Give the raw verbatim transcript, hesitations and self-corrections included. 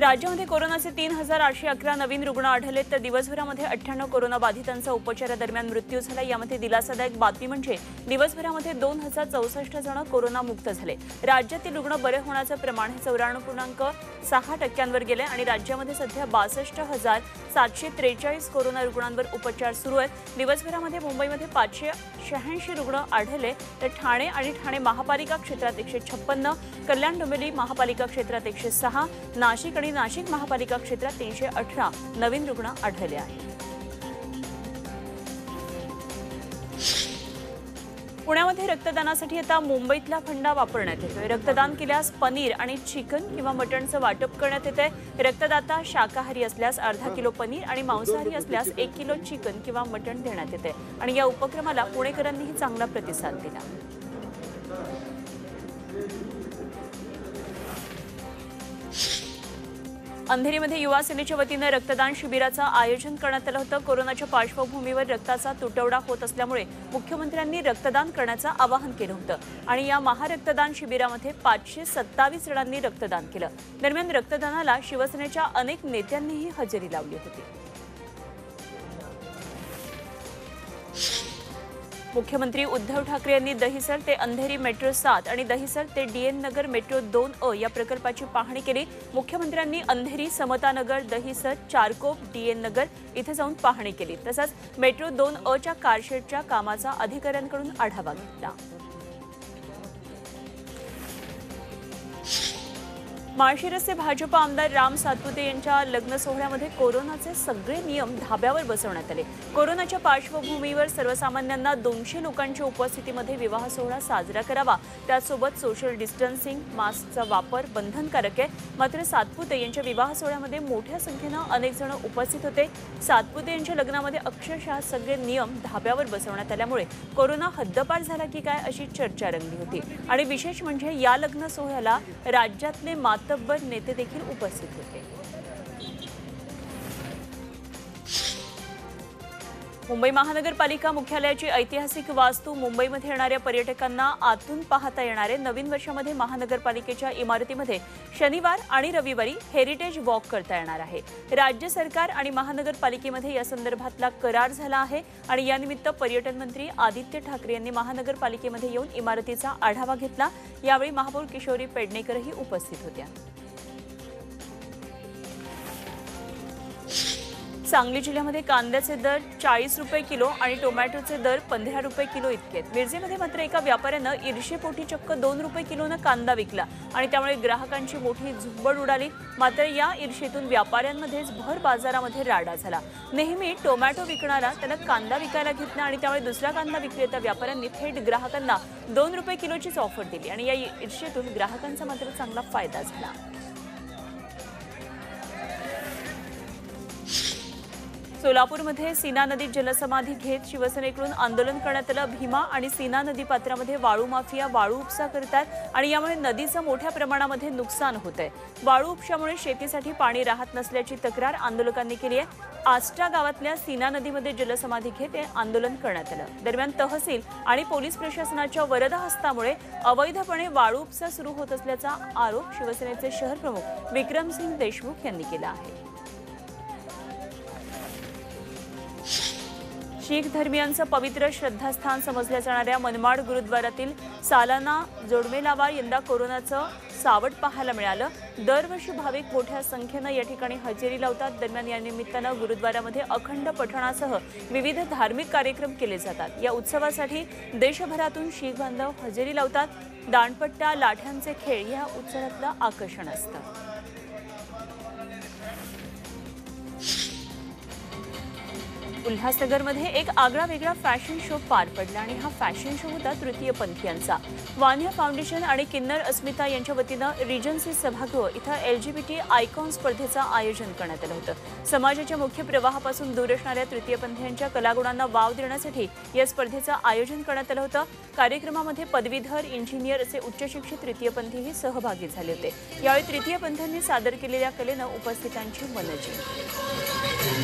राज्यामध्ये कोरोनाचे तीन हजार आठशे अकरा नवीन रुग्ण आढळले तर दिवसभरामध्ये अठ्ठ्याण्णव कोरोना बाधितांचा उपचारादरम्यान मृत्यू झाला। यामध्ये दिलासादायक बातमी म्हणजे दिवसभरामध्ये दोन हजार चौसष्ट जण कोरोनामुक्त झाले। राज्यातील रुग्ण बरे होण्याचे प्रमाण हे चौऱ्याण्णव पूर्णांक सहा टक्क्यांवर गेले आणि राज्यामध्ये सध्या बासष्ट हजार सातशे त्रेचाळीस कोरोना रुग्णांवर उपचार सुरू आहेत। दिवसभरामध्ये मुंबईमध्ये पाचशे शहाऐंशी रुग्ण आढळले तर ठाणे आणि ठाणे महापालिका क्षेत्रात एकशे छप्पन्न, कल्याण डोंबिवली महापालिका क्षेत्रात एकशे सहा, नाशिक आणि नाशिक महापालिका क्षेत्रात तीनशे अठरा नवीन रुग्ण आढळले आहेत। पुण्यामध्ये रक्तदानासाठी आता मुंबईतला फंडा वापरण्यात येतोय। रक्तदान केल्यास पनीर आणि चिकन किंवा मटणचं वाटप करण्यात येतंय। रक्तदाता शाकाहारी असल्यास अर्धा किलो पनीर आणि मांसाहारी असल्यास एक किलो चिकन किंवा मटण देण्यात येते आणि या उपक्रमाला पुणेकरांनीही चांगला प्रतिसाद दिला। अंधेरीमध्ये युवा सेनेच्या वतीने रक्तदान शिबिराचं आयोजन करण्यात आलं होतं। कोरोनाच्या पार्श्वभूमीवर रक्ताचा तुटवडा होत असल्यामुळे मुख्यमंत्र्यांनी रक्तदान करण्याचं आवाहन केलं होतं आणि या महारक्तदान शिबिरामध्ये पाचशे सत्तावीस जणांनी रक्तदान केलं। दरम्यान रक्तदानाला शिवसेनेच्या अनेक नेत्यांनीही हजेरी लावली होती। मुख्यमंत्री उद्धव ठाकरे यांनी दहीसर ते अंधेरी मेट्रो सात आणि दहीसर ते डीएन नगर मेट्रो दोन अ या प्रकल्पाची पाहणी केली। मुख्यमंत्र्यांनी अंधेरी, समता नगर, दहीसर, चारकोप, डीएन नगर इथे जाऊन पाहणी केली। तसंच मेट्रो दोन अ च्या कारशेडच्या कामाचा अधिकाऱ्यांकडून आढावा घेतला। माळशिरसचे भाजप आमदार राम सातपुते यांच्या लग्न सोहळ्यामध्ये कोरोनाचे सगळे नियम धाब्यावर बसवण्यात आले। कोरोनाच्या पार्श्वभूमीवर सर्वसामान्यांना दोनशे लोकांच्या उपस्थितीमध्ये विवाह सोहळा साजरा करावा, त्यासोबत सोशल डिस्टन्सिंग, मास्कचा वापर बंधनकारक आहे। मात्र सातपुते यांच्या विवाह सोहळ्यामध्ये मोठ्या संख्येनं अनेक जण उपस्थित होते। सातपुते यांच्या लग्नामध्ये अक्षरशः सगळे नियम धाब्यावर बसवण्यात आल्यामुळे कोरोना हद्दपार झाला की काय अशी चर्चा रंगली होती आणि विशेष म्हणजे या लग्न सोहळ्याला राज्यातले मात्र तब्बर नेते देखील उपस्थित होते। मुंबई महानगरपालिका मुख्यालयाची ऐतिहासिक वास्तू मुंबईमध्ये येणाऱ्या पर्यटकांना आतून पाहता येणारे नवीन वर्षामध्ये महानगरपालिकेच्या इमारतीमध्ये शनिवार आणि रविवारी हेरिटेज वॉक करता येणार आहे। राज्य सरकार आणि महानगरपालिकेमध्ये या संदर्भातला करार झाला आहे आणि यानिमित्त पर्यटन मंत्री आदित्य ठाकरे यांनी महानगरपालिकेमध्ये येऊन इमारतीचा आढावा घेतला। यावेळी महापौर किशोरी पेडकरही उपस्थित होत्या। सांगली जिल्ह्यामध्ये कांद्याचे दर चाळीस रुपये किलो आणि टोमॅटोचे दर पंधरा रुपये किलो इतके आहेत। मिरजेमध्ये मात्र एका व्यापाऱ्यानं ईर्षेपोटी चक्क दोन रुपये किलोनं कांदा विकला आणि त्यामुळे ग्राहकांची मोठी झुंबड उडाली। मात्र या ईर्षेतून व्यापाऱ्यांमध्येच भर बाजारामध्ये राडा झाला। नेहमी टोमॅटो विकणारा त्यानं कांदा विकायला घेतला आणि त्यामुळे दुसरा कांदा विक्रेता व्यापाऱ्यांनी थेट ग्राहकांना दोन रुपये किलोचीच ऑफर दिली आणि या ईर्षेतून ग्राहकांचा मात्र चांगला फायदा झाला। सोलापूरमध्ये सीना नदीत जलसमाधी घेत शिवसेनेकडून आंदोलन करण्यात आलं। भीमा आणि सीना नदी पात्रामध्ये वाळू माफिया वाळू उपसा करतात आणि यामुळे नदीचं मोठ्या प्रमाणामध्ये नुकसान होतंय। वाळू उपशामुळे शेतीसाठी पाणी राहत नसल्याची तक्रार आंदोलकांनी केली आहे। आष्ट्रा गावातल्या सीना नदीमध्ये जलसमाधी घेत हे आंदोलन करण्यात आलं। दरम्यान तहसील आणि पोलीस प्रशासनाच्या वरदहस्तामुळे अवैधपणे वाळू उपसा सुरू होत असल्याचा आरोप शिवसेनेचे शहरप्रमुख विक्रमसिंह देशमुख यांनी केला आहे। शीख धर्मियांचं पवित्र श्रद्धास्थान समजल्या जाणाऱ्या मनमाड गुरुद्वारातील सालाना जोडमेलावार यंदा कोरोनाचं सावट पाहायला मिळालं। दरवर्षी भाविक मोठ्या संख्येनं या ठिकाणी हजेरी लावतात। दरम्यान या निमित्तानं गुरुद्वारामध्ये अखंड पठणासह विविध धार्मिक कार्यक्रम केले जातात। या उत्सवासाठी देशभरातून शीख बांधव हजेरी लावतात। दांडपट्टा, लाठ्यांचे खेळ या उत्सवातलं आकर्षण असतं। उल्हासनगरमध्ये एक आगळा वेगळा फॅशन शो पार पडला आणि हा फॅशन शो होता तृतीय पंथीयांचा। वान्या फाउंडेशन आणि किन्नर अस्मिता यांच्या वतीनं रिजन्सी सभागृह इथं एलजीबीटी आयकॉन स्पर्धेचं आयोजन करण्यात आलं होतं। समाजाच्या मुख्य प्रवाहापासून दूर असणाऱ्या तृतीयपंथीयांच्या कलागुणांना वाव देण्यासाठी या स्पर्धेचं आयोजन करण्यात आलं होतं। कार्यक्रमामध्ये पदवीधर, इंजिनियर असे उच्चशिक्षित तृतीयपंथीही सहभागी झाले होते। यावेळी तृतीयपंथीयांनी सादर केलेल्या कलेनं उपस्थितांची मनं जिंकली।